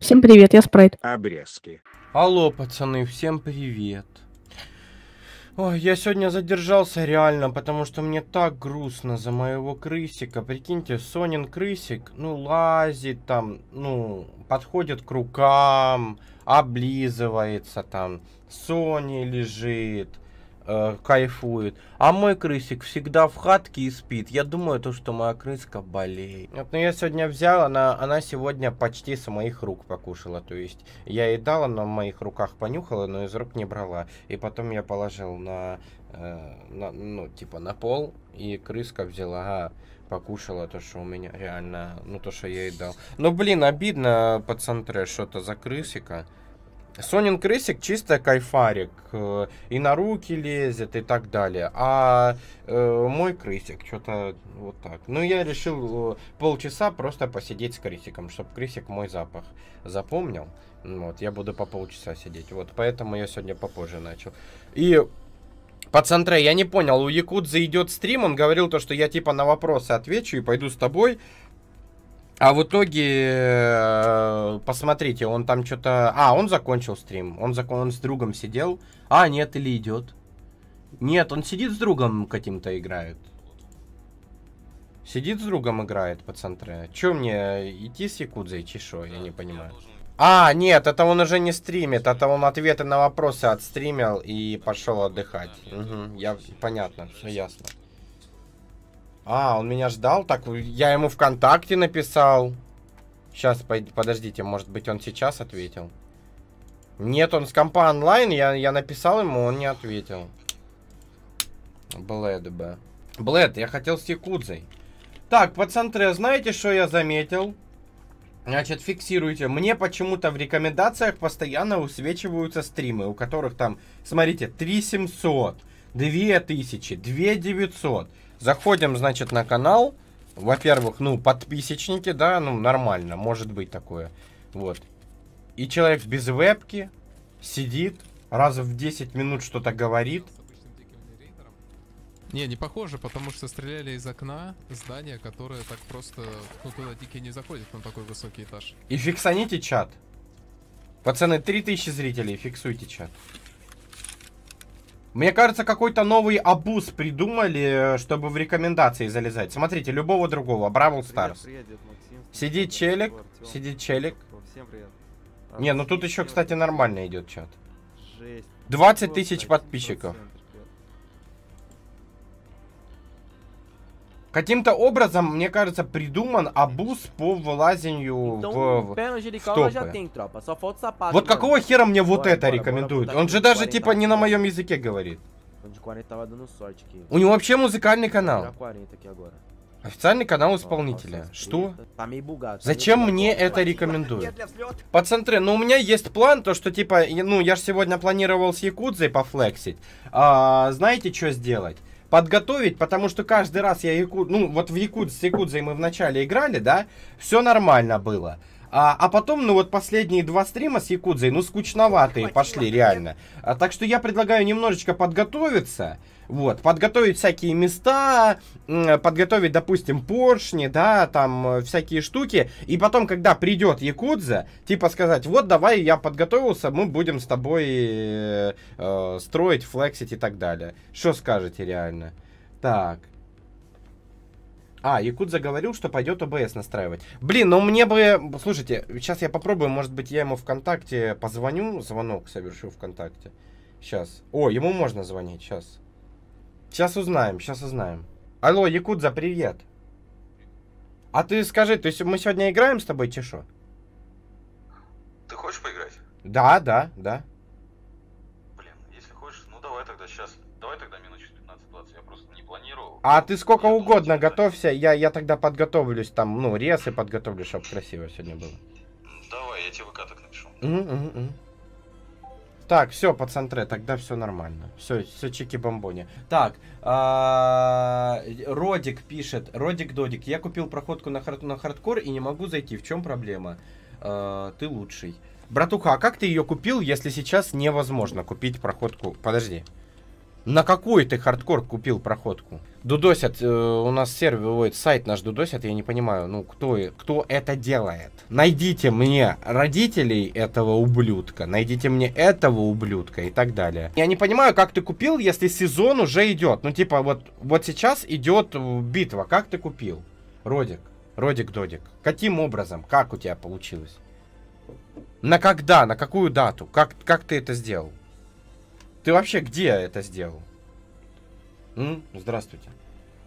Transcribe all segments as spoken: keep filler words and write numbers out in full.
Всем привет, я Спрайт. Обрезки. Алло, пацаны, всем привет. Ой, я сегодня задержался реально, потому что мне так грустно за моего крысика. Прикиньте, Сонин крысик, ну, лазит там, ну, подходит к рукам, облизывается там, Сони лежит, э, кайфует. А мой крысик всегда в хатке и спит. Я думаю, то, что моя крыска болеет. Вот, но я сегодня взял, она, она сегодня почти с моих рук покушала. То есть я ей дал, она в моих руках понюхала, но из рук не брала. И потом я положил на, э, на ну, типа на пол, и крыска взяла, покушала то, что у меня реально, ну, то, что я ей дал. Ну, блин, обидно, пацан трэш, что-то за крысика. Сонин крысик чисто кайфарик, и на руки лезет, и так далее. А э, мой крысик что-то вот так. Ну, я решил э, полчаса просто посидеть с крысиком, чтобы крысик мой запах запомнил. Вот, я буду по полчаса сидеть. Вот, поэтому я сегодня попозже начал. И... Пацан Трей, я не понял, у Якудзы идет стрим, он говорил то, что я типа на вопросы отвечу и пойду с тобой. А в итоге, посмотрите, он там что-то... А, он закончил стрим, он, зак... он с другом сидел. А, нет, или идет. Нет, он сидит с другом каким-то играет. Сидит с другом играет, пацан Трей. Че мне, идти с Якудзой, чешо, я не понимаю. А, нет, это он уже не стримит, это он ответы на вопросы отстримил и пошел отдыхать. Угу, я, понятно, все ясно. А, он меня ждал, так я ему ВКонтакте написал. Сейчас, подождите, может быть он сейчас ответил. Нет, он с компа онлайн, я, я написал ему, он не ответил. Блэд, б. Блэд, я хотел с Якудзой. Так, пацан Трей, знаете, что я заметил? Значит, фиксируйте. Мне почему-то в рекомендациях постоянно высвечиваются стримы, у которых там, смотрите, три тысячи семьсот, две тысячи, две тысячи девятьсот. Заходим, значит, на канал. Во-первых, ну, подписчики, да, ну, нормально, может быть такое. Вот. И человек без вебки сидит, раз в десять минут что-то говорит. Не, не похоже, потому что стреляли из окна здания, которое так просто, ну, туда дикие не заходят, на такой высокий этаж. И фиксаните чат. Пацаны, три тысячи зрителей, фиксуйте чат. Мне кажется, какой-то новый абуз придумали, чтобы в рекомендации залезать. Смотрите, любого другого, Бравл Старс. Сидит челик, сидит челик. Не, ну тут еще, кстати, нормально идет чат. двадцать тысяч подписчиков. Каким-то образом, мне кажется, придуман абуз по вылазению в, в стопы. Вот какого хера мне вот это рекомендуют? Он же даже типа не на моем языке говорит. У него вообще музыкальный канал. Официальный канал исполнителя. Что? Зачем мне это рекомендуют? Пацан Трей, ну у меня есть план, то что типа, ну я же сегодня планировал с Якудзой пофлексить. А, знаете, что сделать? Подготовить, потому что каждый раз я Якуд... Ну, вот в Якудзе с Якудзой мы вначале играли, да? Все нормально было. А, а потом, ну вот последние два стрима с Якудзой, ну, скучноватые пошли, реально. А, так что я предлагаю немножечко подготовиться. Вот, подготовить всякие места, подготовить, допустим, поршни, да, там всякие штуки. И потом, когда придет Якудза, типа сказать, вот давай я подготовился, мы будем с тобой э, э, строить, флексить и так далее. Что скажете реально? Так. А, Якудза говорил, что пойдет ОБС настраивать. Блин, ну мне бы... Слушайте, сейчас я попробую, может быть, я ему ВКонтакте позвоню, звонок совершу ВКонтакте. Сейчас. О, ему можно звонить, сейчас. Сейчас узнаем, сейчас узнаем. Алло, Якудза, привет. А ты скажи, то есть мы сегодня играем с тобой, чешо? Ты хочешь поиграть? Да, да, да. Блин, если хочешь, ну давай тогда сейчас. Давай тогда минут пятнадцать-двадцать, я просто не планировал. А ты сколько я угодно думаю, готовься, я, я тогда подготовлюсь, там, ну, ресы подготовлю, чтобы красиво сегодня было. Давай, я тебе в ВК так напишу. Угу, угу, угу. Так, все, пацан Трей, тогда все нормально. Все, все чики-бомбони. Так, Родик пишет. Родик-додик, я купил проходку на хардкор и не могу зайти. В чем проблема? Ты лучший. Братуха, а как ты ее купил, если сейчас невозможно купить проходку? Подожди. На какую ты хардкор купил проходку? Дудосят, э, у нас сервер, ой, сайт наш дудосят, я не понимаю, ну кто, кто это делает? Найдите мне родителей этого ублюдка, найдите мне этого ублюдка и так далее. Я не понимаю, как ты купил, если сезон уже идет, ну типа вот, вот сейчас идет битва, как ты купил? Родик, Родик, Додик, каким образом, как у тебя получилось? На когда, на какую дату, как, как ты это сделал? Ты вообще где это сделал? М? Здравствуйте.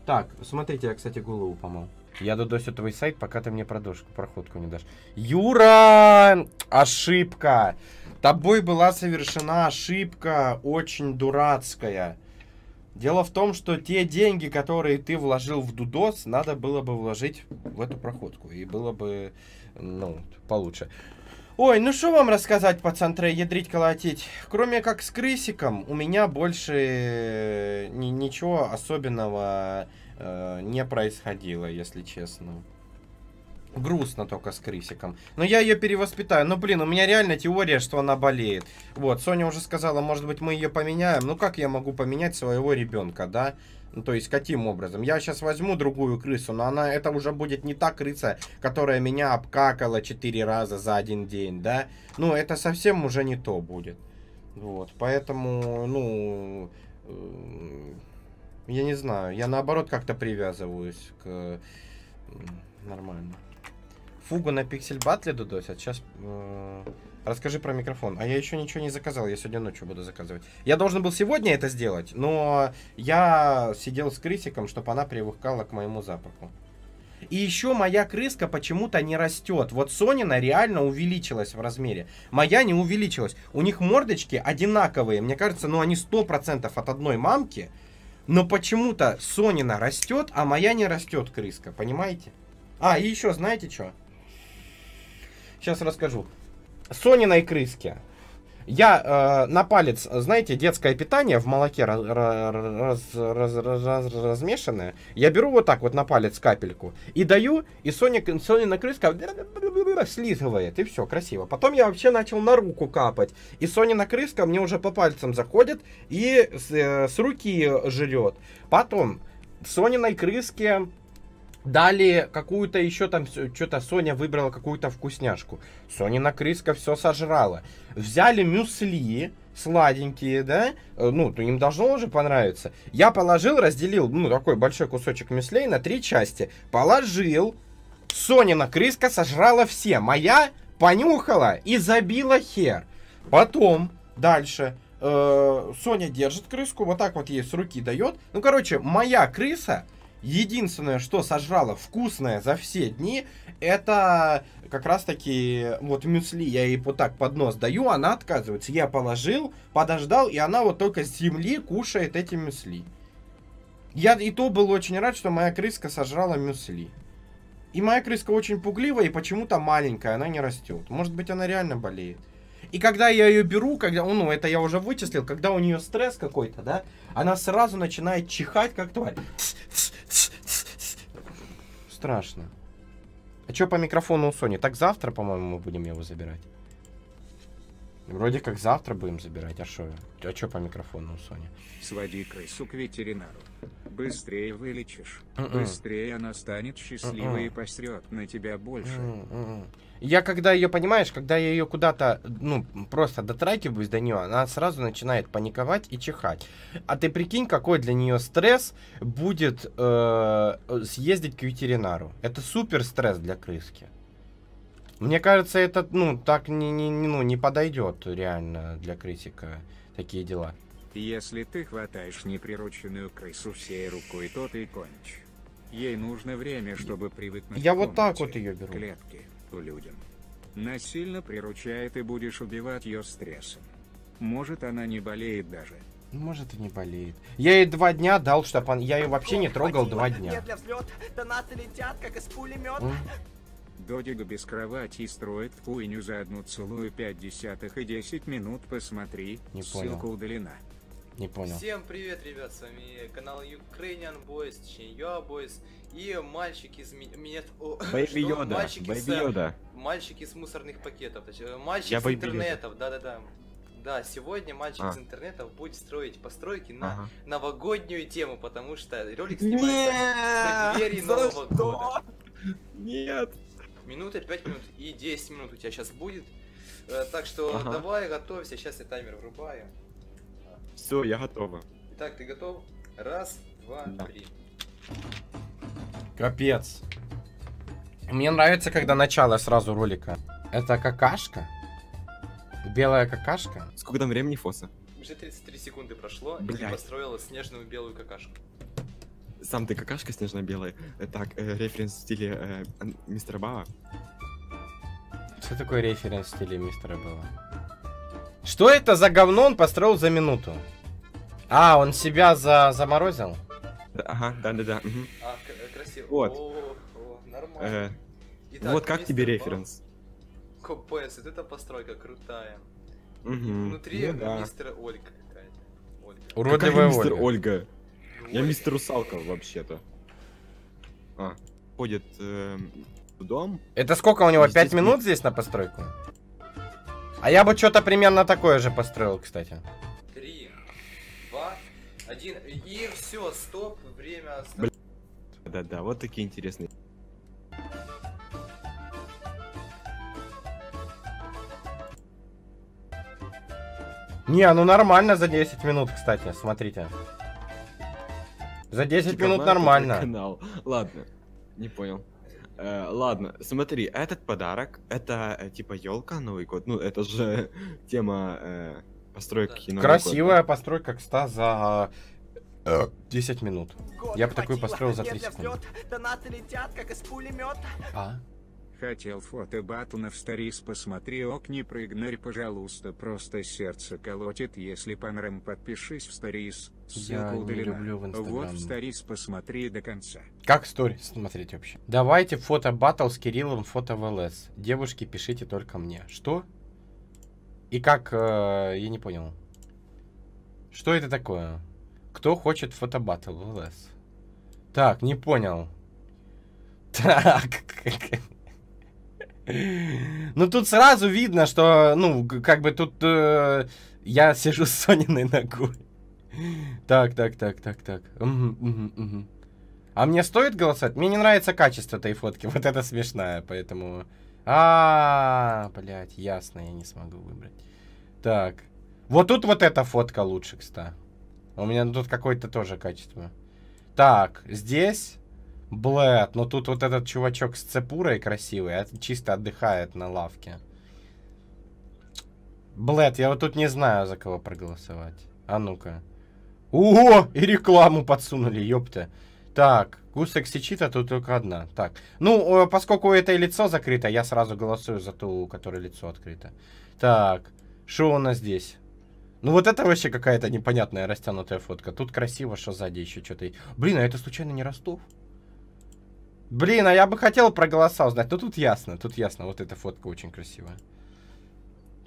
Так, смотрите, я, кстати, голову помыл. Я додосю твой сайт, пока ты мне продашь, проходку не дашь. Юра! Ошибка! Тобой была совершена ошибка, очень дурацкая. Дело в том, что те деньги, которые ты вложил в дудос, надо было бы вложить в эту проходку. И было бы, ну, получше. Ой, ну что вам рассказать, пацан, трей, ядрить, колотить? Кроме как с крысиком, у меня больше ничего особенного э, не происходило, если честно. Грустно только с крысиком. Но я ее перевоспитаю. Ну, блин, у меня реально теория, что она болеет. Вот, Соня уже сказала, может быть, мы ее поменяем. Ну, как я могу поменять своего ребенка, да? Ну, то есть, каким образом? Я сейчас возьму другую крысу, но она, это уже будет не та крыса, которая меня обкакала четыре раза за один день, да? Ну, это совсем уже не то будет. Вот, поэтому, ну... Я не знаю, я наоборот как-то привязываюсь к... Нормально. Фугу на пиксель батле дудосят. Сейчас э, расскажи про микрофон. А я еще ничего не заказал. Я сегодня ночью буду заказывать. Я должен был сегодня это сделать, но я сидел с крысиком, чтобы она привыкала к моему запаху. И еще моя крыска почему-то не растет. Вот Сонина реально увеличилась в размере. Моя не увеличилась. У них мордочки одинаковые. Мне кажется, ну они сто процентов от одной мамки. Но почему-то Сонина растет, а моя не растет крыска. Понимаете? А, и еще знаете что? Сейчас расскажу. Сониной крыске. Я э, на палец, знаете, детское питание в молоке раз, раз, раз, раз, размешанное. Я беру вот так вот на палец капельку и даю, и Соня, Сонина крыска слизывает, и все, красиво. Потом я вообще начал на руку капать, и Сонина крыска мне уже по пальцам заходит и с, э, с руки жрет. Потом Сониной крыске... Далее какую-то еще там, что-то Соня выбрала какую-то вкусняшку. Сонина крыска все сожрала. Взяли мюсли, сладенькие, да? Ну, им должно уже понравиться. Я положил, разделил, ну, такой большой кусочек мюслей на три части. Положил. Сонина крыска сожрала все. Моя понюхала и забила хер. Потом, дальше... Э, Соня держит крыску, вот так вот ей с руки дает. Ну, короче, моя крыса... Единственное, что сожрала вкусное за все дни, это как раз-таки вот мюсли. Я ей вот так под нос даю, она отказывается. Я положил, подождал, и она вот только с земли кушает эти мюсли. Я и то был очень рад, что моя крыска сожрала мюсли. И моя крыска очень пугливая и почему-то маленькая, она не растет. Может быть, она реально болеет. И когда я ее беру, когда, ну, это я уже вычислил, когда у нее стресс какой-то, да, она сразу начинает чихать, как тварь. Страшно. А что по микрофону у Сони? Так завтра, по-моему, мы будем его забирать. Вроде как завтра будем забирать, а что? А что по микрофону у Сони? Своди крысу к ветеринару. Быстрее вылечишь. Mm-mm. Быстрее она станет счастливой Mm-mm. и посрет на тебя больше. Mm-mm. Я когда ее, понимаешь, когда я ее куда-то, ну, просто дотрагиваюсь до нее, она сразу начинает паниковать и чихать. А ты прикинь, какой для нее стресс будет э, съездить к ветеринару. Это супер стресс для крыски. Мне кажется, это, ну, так не, не, ну, не подойдет реально для крысика такие дела. Если ты хватаешь неприрученную крысу всей рукой, то ты кончишь. Ей нужно время, чтобы привыкнуть. Я вот так вот ее беру. Клетки у людям. Насильно приручай, ты будешь убивать ее стрессом. Может, она не болеет даже. Может, и не болеет. Я ей два дня дал, чтобы он... Я ее вообще не трогал два дня. Додик без кровати строит хуйню за одну целую пять десятых и десять минут, посмотри, не ссылка понял. Удалена. Не понял. Всем привет, ребят, с вами канал Ukrainian Boys, Ченья Boys и мальчик из минет... Бэйби Йода, мальчики, с... мальчики с мусорных пакетов, точнее, мальчик Я с интернетов, да-да-да. Да, сегодня мальчик а. из интернета будет строить постройки на ага. новогоднюю тему, потому что ролик снимается в преддверии Нового года. Нет! Минута, пять минут и десять минут у тебя сейчас будет. Так что ага. давай, готовься. Сейчас я таймер врубаю. Все, я готова. Итак, ты готов? Раз, два, да. три. Капец. Мне нравится, когда начало сразу ролика. Это какашка? Белая какашка? Сколько там времени, Фоса? Уже тридцать три секунды прошло, и ты построила снежную белую какашку. Сам ты какашка снежно-белая. Так, э, референс в стиле э, мистера Бава. Что такое референс в стиле мистера Бава? Что это за говно он построил за минуту? А, он себя за заморозил? Ага, да-да-да. Угу. А, красиво. Вот. О, о, нормально. Э, Итак, вот как тебе референс? Капец, вот эта постройка крутая. Угу. Внутри ну, да. мистер Ольга какая-то. Уродливая какая мистер Ольга. Ольга? Я мистер Русалков вообще-то. А, ходит э, в дом. Это сколько у него? пять здесь минут нет. здесь на постройку? А я бы что-то примерно такое же построил, кстати. Три, два, один. И все, стоп, время. Да-да, вот такие интересные. Не, ну нормально за десять минут, кстати, смотрите. За десять Чикамар, минут нормально. Канал. Ладно, не понял. Э, ладно, смотри, этот подарок, это типа елка, Новый год. Ну, это же тема э, постройки. Да. Красивая год, постройка, кстати, за э, десять минут. Год Я бы такую построил за три секунды. Донаты летят, как из пулемета. А? Хотел фото батлна в сторис, посмотри, ок, не проигнорь, пожалуйста, просто сердце колотит, если понрам, подпишись в сторис. Я не люблю в Инстаграме. Вот в сторис посмотри до конца. Как сторис смотреть вообще? Давайте фото батл с Кириллом, фото в ЛС. Девушки, пишите только мне. Что? И как, э, я не понял. Что это такое? Кто хочет фото батл в ЛС? Так, не понял. Так, ну тут сразу видно, что, ну, как бы тут э, я сижу с Сониной ногой. Так, так, так, так, так. Угу, угу, угу. А мне стоит голосовать? Мне не нравится качество этой фотки, вот это смешная, поэтому... А, -а, -а блядь, ясно, я не смогу выбрать. Так, вот тут вот эта фотка лучше, кстати. У меня тут какое-то тоже качество. Так, здесь... Блэд, но тут вот этот чувачок с цепурой красивый, чисто отдыхает на лавке. Блэд, я вот тут не знаю, за кого проголосовать. А ну-ка. Ого, и рекламу подсунули, ёпта. Так, Гусек сечит, а тут только одна. Так, ну, поскольку у этой лицо закрыто, я сразу голосую за ту, у которой лицо открыто. Так, что у нас здесь? Ну вот это вообще какая-то непонятная растянутая фотка. Тут красиво, что сзади еще что-то. Блин, а это случайно не Ростов? Блин, а я бы хотел про голоса узнать. Ну тут ясно, тут ясно. Вот эта фотка очень красивая.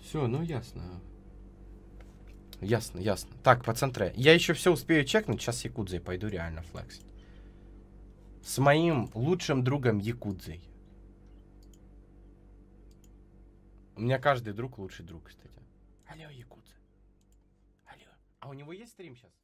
Все, ну ясно. Ясно, ясно. Так, по центре. Я еще все успею чекнуть. Сейчас с Якудзой пойду реально флекс. С моим лучшим другом Якудзой. У меня каждый друг лучший друг, кстати. Алло, Якудза. Алло. А у него есть стрим сейчас?